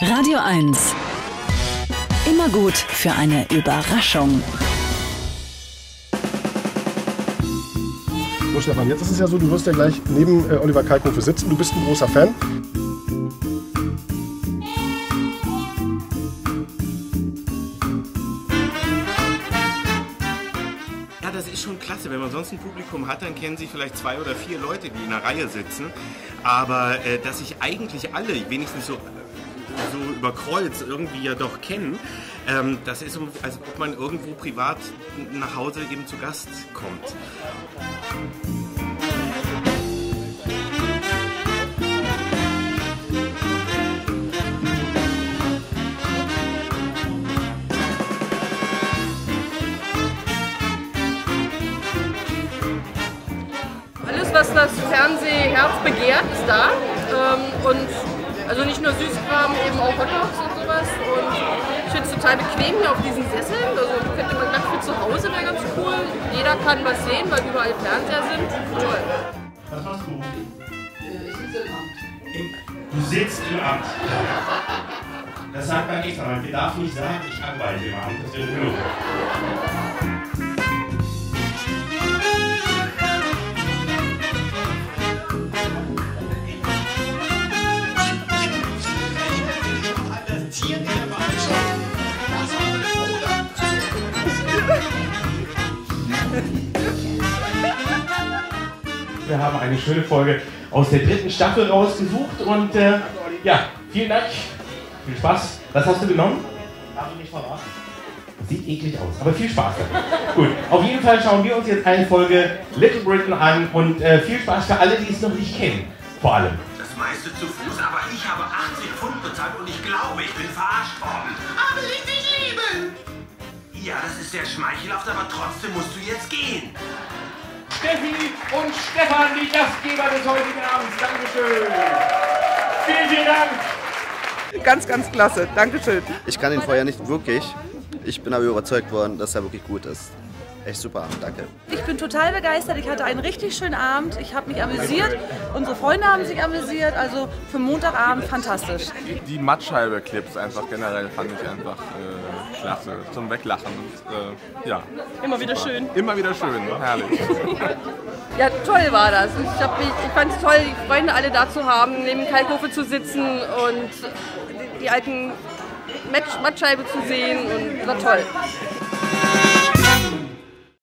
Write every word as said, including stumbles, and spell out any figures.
Radio eins. Immer gut für eine Überraschung. So, Stefan, jetzt ist es ja so, du wirst ja gleich neben äh, Oliver Kalkofe sitzen. Du bist ein großer Fan. Das ist schon klasse. Wenn man sonst ein Publikum hat, dann kennen sich vielleicht zwei oder vier Leute, die in einer Reihe sitzen. Aber äh, dass sich eigentlich alle, wenigstens so, so über Kreuz, irgendwie ja doch kennen, ähm, das ist, als ob man irgendwo privat nach Hause eben zu Gast kommt. Dass das Fernsehherz begehrt ist da, ähm, und also nicht nur Süßkram, eben auch Hotdogs und sowas, und ich finde es total bequem hier auf diesen Sesseln, also könnte man ganz viel zu Hause, wäre ganz cool, jeder kann was sehen, weil überall Fernseher sind, toll. Das war's gut. Ich sitze im Amt. Du sitzt im Amt. Das sagt man nicht, aber man darf nicht sagen, ich arbeite im Amt, das wäre genug. Wir haben eine schöne Folge aus der dritten Staffel rausgesucht und äh, ja, vielen Dank, viel Spaß. Was hast du genommen? Darf ich nicht verraten. Sieht eklig aus, aber viel Spaß. Gut, auf jeden Fall schauen wir uns jetzt eine Folge Little Britain an und äh, viel Spaß für alle, die es noch nicht kennen, vor allem. Das meiste zu Fuß, aber ich habe achtzig Pfund bezahlt und ich glaube, ich bin verarscht worden. Aber ich dich lieben! Ja, das ist sehr schmeichelhaft, aber trotzdem musst du jetzt gehen. Steffi und Stefan, die Gastgeber des heutigen Abends. Dankeschön. Vielen, vielen Dank. Ganz, ganz klasse. Dankeschön. Ich kann ihn vorher nicht wirklich. Ich bin aber überzeugt worden, dass er wirklich gut ist. Echt super Abend, danke. Ich bin total begeistert. Ich hatte einen richtig schönen Abend. Ich habe mich amüsiert. Unsere Freunde haben sich amüsiert. Also für Montagabend fantastisch. Die Mattscheibe-Clips einfach generell fand ich einfach äh, klasse. Zum Weglachen. Und, äh, ja, Immer wieder super. schön. Immer wieder schön. Herrlich. Ja, toll war das. Ich, ich fand es toll, die Freunde alle da zu haben, neben Kalkofe zu sitzen und die alten Mattscheibe zu sehen. Und war toll.